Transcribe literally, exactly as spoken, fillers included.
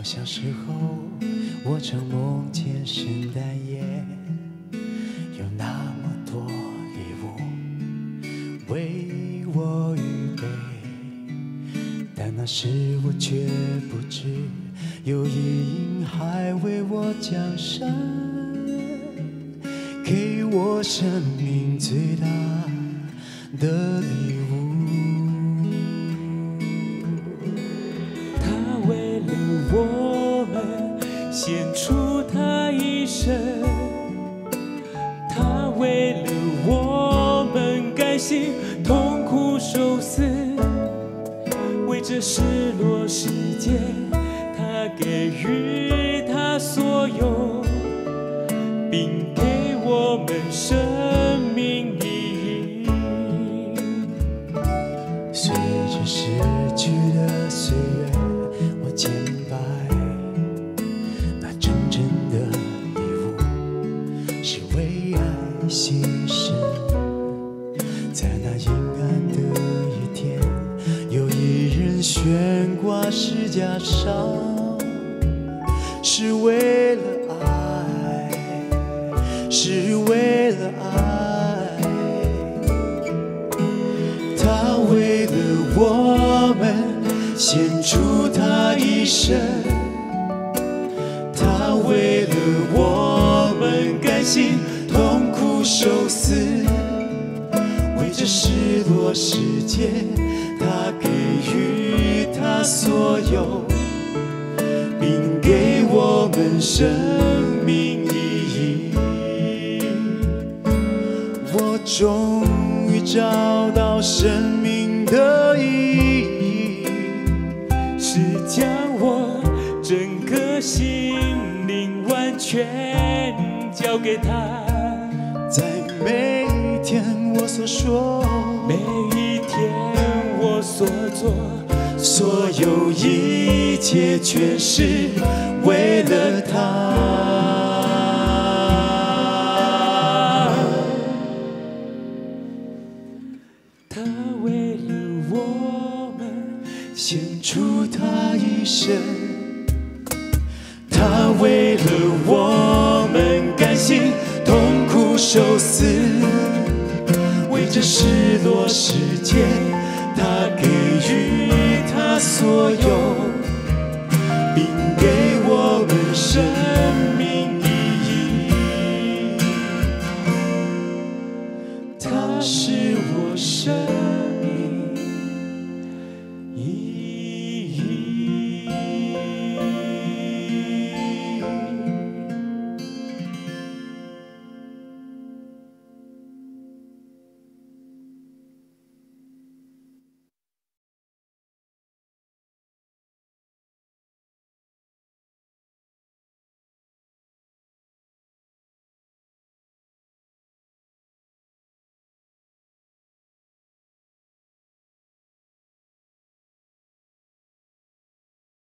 我小时候，我常梦见圣诞夜有那么多礼物为我预备，但那时我却不知，有一影还为我降生，给我生命最大的礼物。 我们献出他一生，他为了我们甘心痛苦受死，为这失落世界，他给予他所有，并给我们生命意义。随着逝去的岁月。 千百，那真正的礼物是为爱牺牲。在那阴暗的一天，有一人悬挂十架上，是为了爱，是为了爱，他为了我们。 献出他一生，他为了我们甘心痛苦受死，为这失落世界，他给予他所有，并给我们生命意义。我终于找到生命的意义。 是将我整个心灵完全交给他，在每一天我所说，每一天我所做，所有一切全是为了他。他为了我们献出。 他一生，他为了我们甘心痛苦受死，为这失落世界，他给予他所有。